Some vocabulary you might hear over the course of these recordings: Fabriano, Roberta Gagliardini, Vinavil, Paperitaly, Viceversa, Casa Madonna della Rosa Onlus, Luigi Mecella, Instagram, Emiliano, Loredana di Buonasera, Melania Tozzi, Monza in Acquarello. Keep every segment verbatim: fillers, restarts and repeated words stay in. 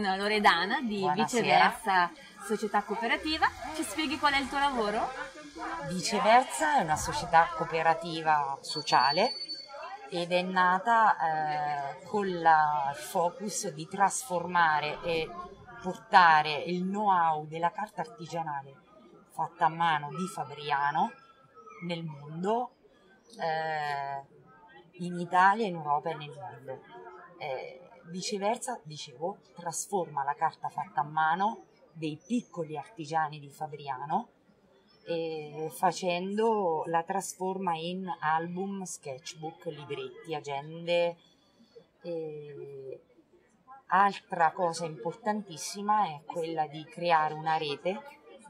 con Loredana di Buonasera. Viceversa, società cooperativa. Ci spieghi qual è il tuo lavoro? Viceversa è una società cooperativa sociale ed è nata eh, con il focus di trasformare e portare il know-how della carta artigianale fatta a mano di Fabriano nel mondo, eh, in Italia, in Europa e nel mondo. Eh, viceversa, dicevo, trasforma la carta fatta a mano dei piccoli artigiani di Fabriano, e facendo la trasforma in album, sketchbook, libretti, agende. E altra cosa importantissima è quella di creare una rete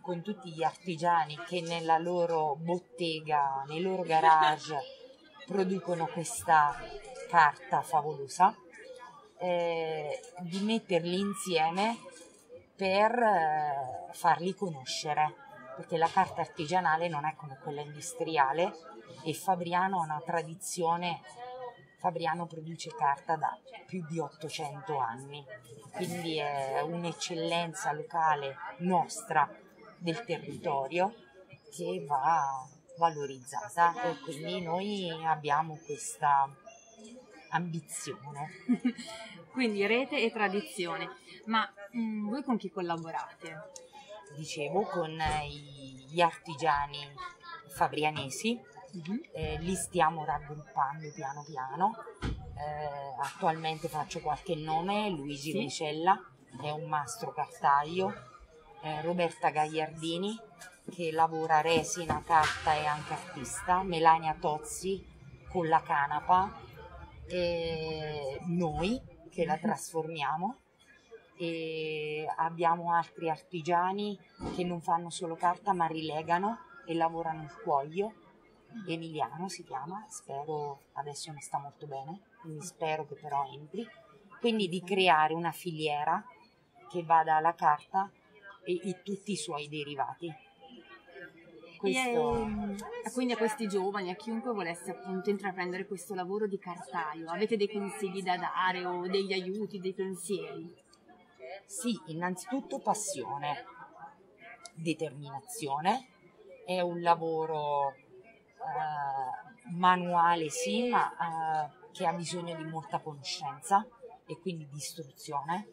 con tutti gli artigiani che nella loro bottega, nei loro garage producono questa carta favolosa, eh, di metterli insieme per eh, farli conoscere, perché la carta artigianale non è come quella industriale e Fabriano ha una tradizione. Fabriano produce carta da più di ottocento anni, quindi è un'eccellenza locale nostra del territorio che va valorizzata, e quindi noi abbiamo questa ambizione. Quindi rete e tradizione. Ma mh, voi con chi collaborate? Dicevo, con gli artigiani fabrianesi, uh-huh. eh, li stiamo raggruppando piano piano, eh, attualmente faccio qualche nome: Luigi sì. Mecella, che è un mastro cartaio, eh, Roberta Gagliardini, che lavora resina, carta e anche artista, Melania Tozzi con la canapa, e noi che la trasformiamo, e abbiamo altri artigiani che non fanno solo carta ma rilegano e lavorano il cuoio. Emiliano si chiama, spero, adesso non sta molto bene, quindi spero che però entri. Quindi di creare una filiera che vada alla carta e, e tutti i suoi derivati. Questo... E, quindi a questi giovani, a chiunque volesse appunto intraprendere questo lavoro di cartaio, avete dei consigli da dare o degli aiuti, dei pensieri? Sì, innanzitutto passione, determinazione. È un lavoro eh, manuale sì, ma eh, che ha bisogno di molta conoscenza e quindi di istruzione.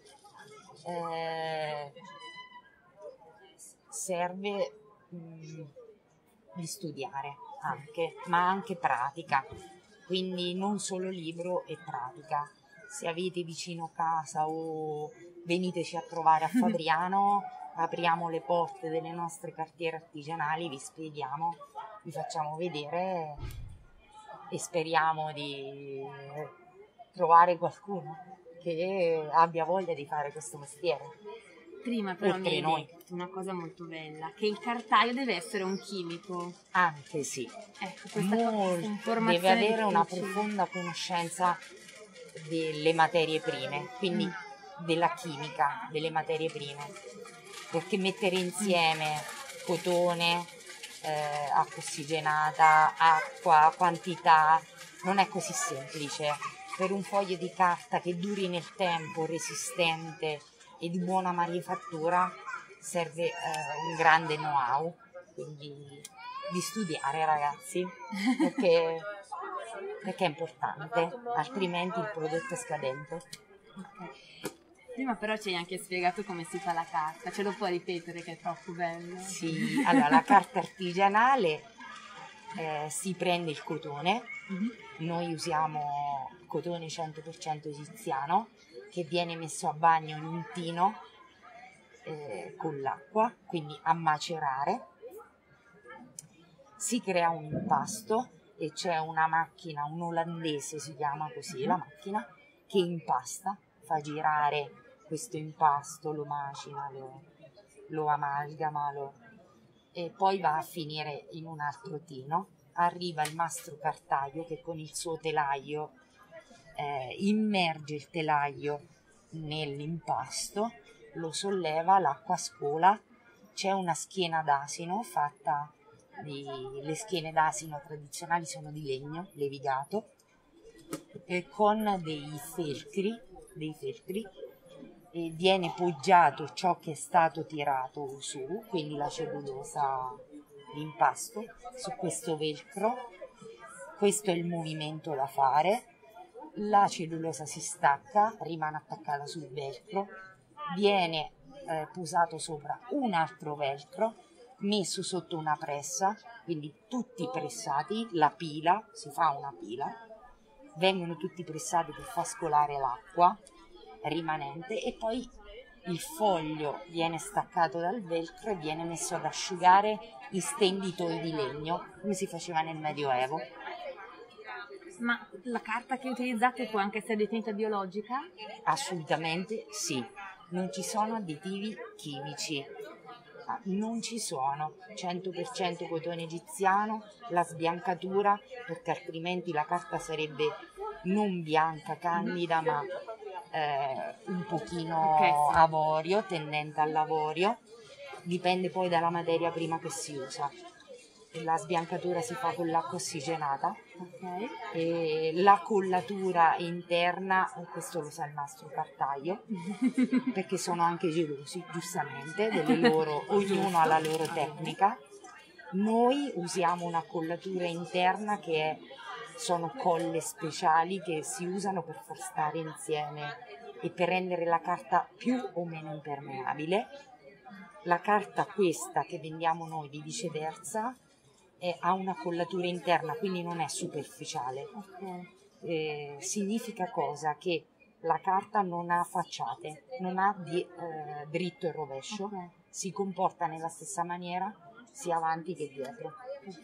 Eh, serve mh, di studiare anche, ma anche pratica, quindi non solo libro e pratica. Se avete vicino casa o veniteci a trovare a Fabriano, apriamo le porte delle nostre cartiere artigianali, vi spieghiamo, vi facciamo vedere e speriamo di trovare qualcuno che abbia voglia di fare questo mestiere. Prima però mi hai detto una cosa molto bella, che il cartaio deve essere un chimico. Anche sì, ecco, questa informazione deve avere una profonda conoscenza delle materie prime, quindi mm. della chimica, delle materie prime, perché mettere insieme mm. cotone, eh, acqua ossigenata, acqua, quantità, non è così semplice. Per un foglio di carta che duri nel tempo, resistente e di buona manifattura, serve eh, un grande know-how, quindi di studiare, ragazzi, perché... perché è importante, altrimenti il prodotto è scadente. Okay. Prima però ci hai anche spiegato come si fa la carta, ce lo puoi ripetere che è troppo bello? Sì, allora la carta artigianale, eh, si prende il cotone, mm-hmm. noi usiamo cotone cento per cento egiziano che viene messo a bagno in un tino eh, con l'acqua, quindi a macerare, si crea un impasto. E c'è una macchina, un olandese si chiama così la macchina, che impasta, fa girare questo impasto, lo macina, lo, lo amalgama, lo, e poi va a finire in un altro tino. Arriva il mastro cartaio che con il suo telaio eh, immerge il telaio nell'impasto, lo solleva, l'acqua scola, c'è una schiena d'asino fatta... Di, le schiene d'asino tradizionali sono di legno levigato, eh, con dei feltri, dei feltri e viene poggiato ciò che è stato tirato su, quindi la cellulosa, l'impasto, su questo velcro. Questo è il movimento da fare. La cellulosa si stacca, rimane attaccata sul velcro, viene eh, posato sopra un altro velcro, messo sotto una pressa, quindi tutti pressati, la pila, si fa una pila, vengono tutti pressati per far scolare l'acqua rimanente e poi il foglio viene staccato dal velcro e viene messo ad asciugare in stenditoi di legno, come si faceva nel Medioevo. Ma la carta che utilizzate può anche essere definita biologica? Assolutamente sì, non ci sono additivi chimici, non ci sono, cento per cento cotone egiziano, la sbiancatura, perché altrimenti la carta sarebbe non bianca, candida, ma eh, un pochino okay, sì. avorio, tendente all'avorio, dipende poi dalla materia prima che si usa. La sbiancatura si fa con l'acqua ossigenata, okay. E la collatura interna, questo lo sa il nostro cartaio, perché sono anche gelosi, giustamente, delle loro, ognuno ha la loro tecnica. Noi usiamo una collatura interna che è, sono colle speciali che si usano per far stare insieme e per rendere la carta più o meno impermeabile. La carta questa che vendiamo noi di Viceversa ha una collatura interna, quindi non è superficiale. Okay. Eh, significa cosa? Che la carta non ha facciate, non ha di, eh, dritto e rovescio, okay. Si comporta nella stessa maniera sia avanti che dietro.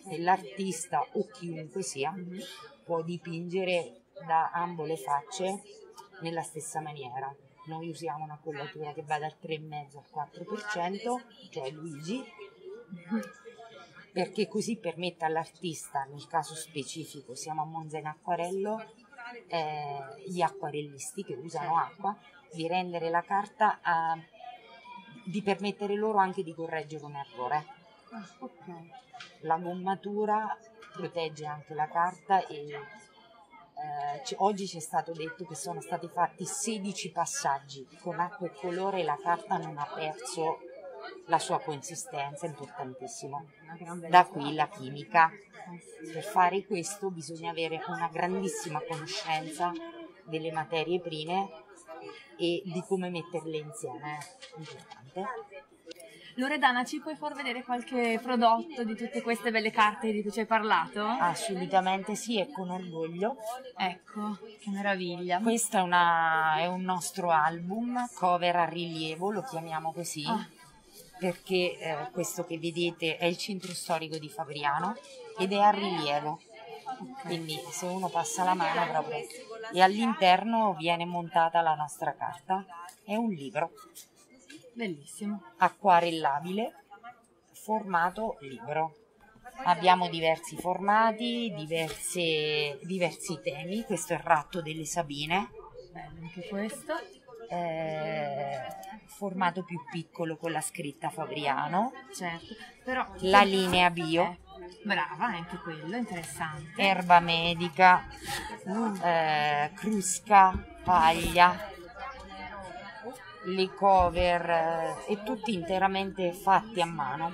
Okay. E l'artista o chiunque sia mm-hmm. può dipingere da ambo le facce nella stessa maniera. Noi usiamo una collatura che va dal tre virgola cinque al quattro per cento, cioè Luigi, mm-hmm. perché così permette all'artista, nel caso specifico, siamo a Monza in Acquarello, eh, gli acquarellisti che usano acqua, di rendere la carta, a, di permettere loro anche di correggere un errore. Okay. La gommatura protegge anche la carta e eh, oggi ci è stato detto che sono stati fatti sedici passaggi con acqua e colore e la carta non ha perso la sua consistenza, è importantissima. Da qui la chimica. Per fare questo bisogna avere una grandissima conoscenza delle materie prime e di come metterle insieme, è importante. Loredana, ci puoi far vedere qualche prodotto di tutte queste belle carte di cui ci hai parlato? Assolutamente sì, e con orgoglio. Ecco, che meraviglia. Questo è, una, è un nostro album, cover a rilievo, lo chiamiamo così. Ah. Perché eh, questo che vedete è il centro storico di Fabriano ed è a rilievo, okay. Quindi se uno passa la mano proprio, e all'interno viene montata la nostra carta, è un libro, bellissimo, acquarellabile, formato libro, abbiamo diversi formati, diverse, diversi temi, questo è il ratto delle Sabine, bello anche questo. Eh, formato più piccolo con la scritta Fabriano, certo. Però, la linea bio, eh, brava anche quello, interessante, erba medica, uh. eh, crusca, paglia, le cover eh, e tutti interamente fatti a mano.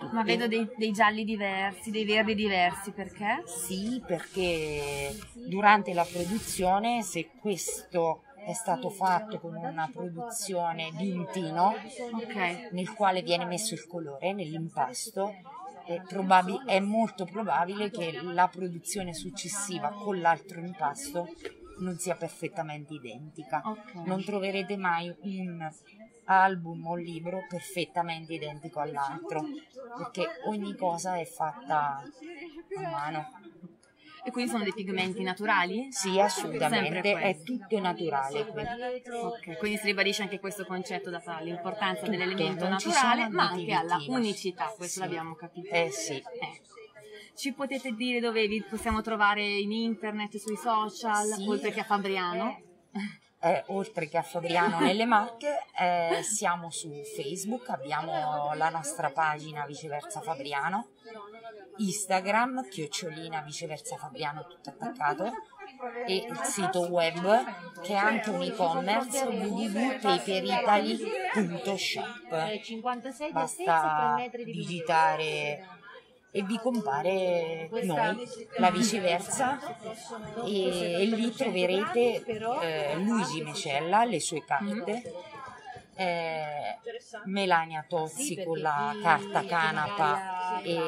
Tutti. Ma vedo dei, dei gialli diversi, dei verdi diversi, perché? Sì, perché durante la produzione, se questo è stato fatto con una produzione di un tino, okay. Nel quale viene messo il colore nell'impasto, è, è molto probabile che la produzione successiva con l'altro impasto non sia perfettamente identica, okay. Non troverete mai un album o libro perfettamente identico all'altro, perché ogni cosa è fatta a mano. E quindi sono dei pigmenti naturali? Sì, assolutamente, è tutto naturale. Okay, quindi si ribadisce anche questo concetto, data l'importanza dell'elemento naturale, ma anche alla unicità, questo sì. L'abbiamo capito. Eh sì. Eh. Ci potete dire dove vi possiamo trovare in internet, sui social, sì. Oltre che a Fabriano? Eh, oltre che a Fabriano nelle Marche, eh, siamo su Facebook, abbiamo la nostra pagina Viceversa Fabriano, Instagram, chiocciolina Viceversa Fabriano tutto attaccato, e il sito web, che ha anche un e-commerce, w w w punto paperitaly punto shop. Basta digitare e vi compare noi, la Viceversa, e, e lì troverete eh, Luigi Mecella, le sue carte, eh, Melania Tozzi con la carta canapa e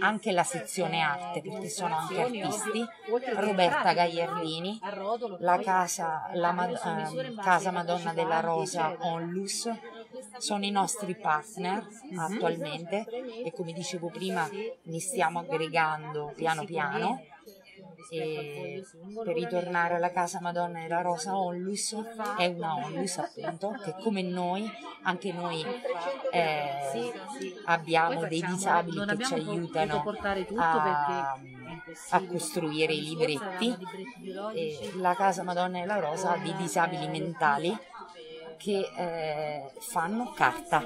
anche la sezione arte, perché sono anche artisti, Roberta Gagliardini, la casa, la Mad eh, Casa Madonna della Rosa Onlus. Sono i nostri partner attualmente e, come dicevo prima, li stiamo aggregando piano piano. E per ritornare alla Casa Madonna della Rosa Onlus, è una Onlus appunto che, come noi, anche noi eh, abbiamo dei disabili che ci aiutano a, a costruire i libretti. E la Casa Madonna della Rosa ha dei disabili mentali che eh, fanno carta,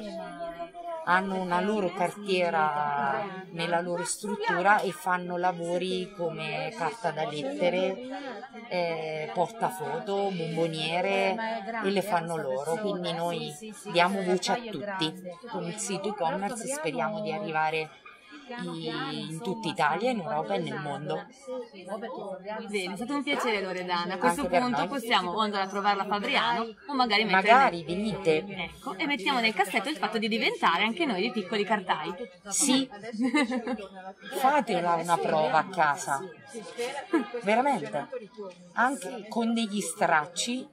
hanno una loro cartiera nella loro struttura e fanno lavori come carta da lettere, eh, portafoto, bomboniere, e le fanno loro, quindi noi diamo voce a tutti con il sito e-commerce. Speriamo di arrivare in tutta Italia, in Europa e nel mondo. Bene, è stato un piacere, Loredana. A questo punto possiamo o andare a trovarla a Fabriano o magari mettere magari nel... venite ecco, e mettiamo nel cassetto il fatto di diventare anche noi dei piccoli cartai. Sì. Fatela una prova a casa, veramente, anche con degli stracci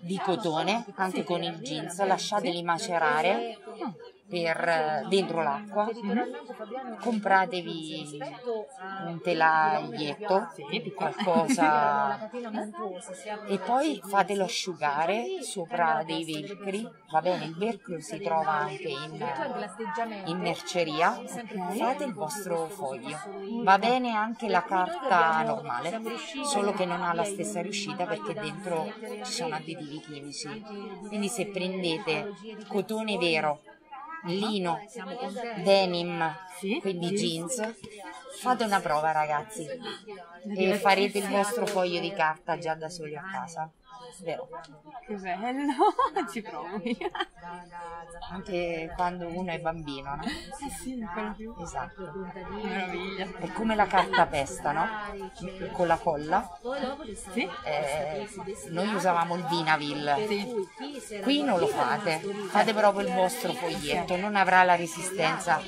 di cotone, anche sì, con il jeans, lasciateli macerare per dentro l'acqua. Mm-hmm. Compratevi un telaglietto, sì, qualcosa, e poi fatelo asciugare sopra dei velcri, va bene, il velcro si trova anche in, in merceria. Fate il vostro foglio, va bene anche la carta normale, solo che non ha la stessa riuscita perché dentro ci sono additivi chimici, quindi se prendete cotone vero, lino, denim, sì, quindi jeans, fate una prova, ragazzi, e farete il vostro foglio di carta già da soli a casa, vero? Che bello, ci provo io. Anche quando uno è bambino, no? Eh sì, più. Esatto. Meraviglia. È come la carta pesta, no? Con la colla. Sì. Eh, noi usavamo il Vinavil. Sì. Qui non lo fate, fate proprio il vostro foglietto, non avrà la resistenza,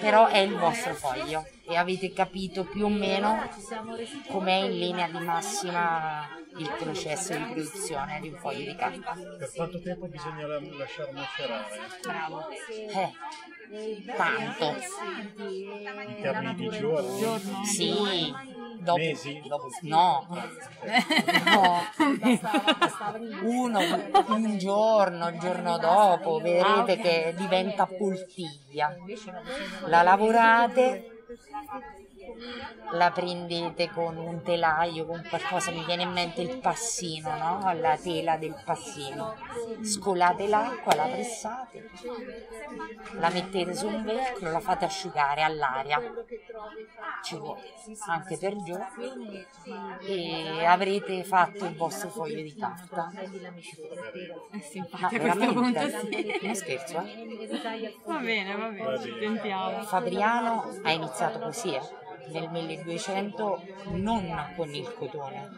però è il vostro foglio. E avete capito più o meno com'è in linea di massima il processo di produzione di un foglio di carta. Per quanto tempo bisogna lasciar macerare? Bravo. Eh, tanto. In termini di giorni? Sì. Dopo, Mesi? Dopo, no. no. Uno, un giorno, il giorno dopo, vedrete che diventa poltiglia. La lavorate, la prendete con un telaio, con qualcosa, mi viene in mente il passino, no? La tela del passino, scolate l'acqua, la pressate, la mettete su un velcro, la fate asciugare all'aria, ci vuole anche per giorni, e avrete fatto il vostro foglio di carta. Ma veramente, non scherzo, eh? Va bene, va bene, ci sentiamo. Fabriano ha iniziato così, eh, nel milleduecento, non con il cotone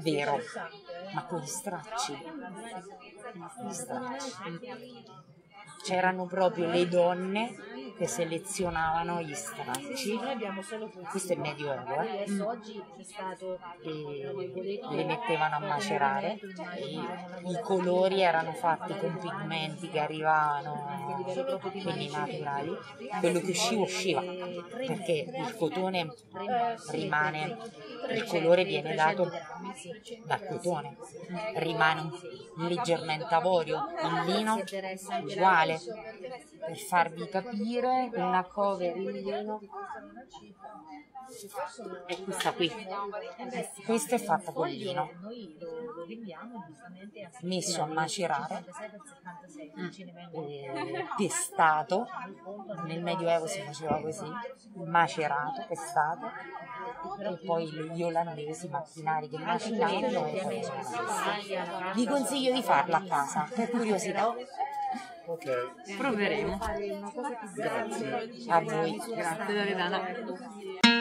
vero, ma con gli stracci. C'erano proprio le donne che selezionavano gli stracci, questo è il Medioevo, eh? E le mettevano a macerare, e i colori erano fatti con pigmenti che arrivavano, quelli naturali, quello che usciva usciva, perché il cotone rimane, il colore viene dato dal cotone, rimane leggermente avorio, il lino uguale. Per farvi capire, una cover in lino è questa qui, questa è fatta con lino, messo a macerare, eh, pestato, nel Medioevo si faceva così, macerato, pestato, e poi gli olandesi macchinari che macinavano. Vi consiglio di farla a casa, per curiosità. Ok, proveremo. Grazie a voi. Grazie Loredana.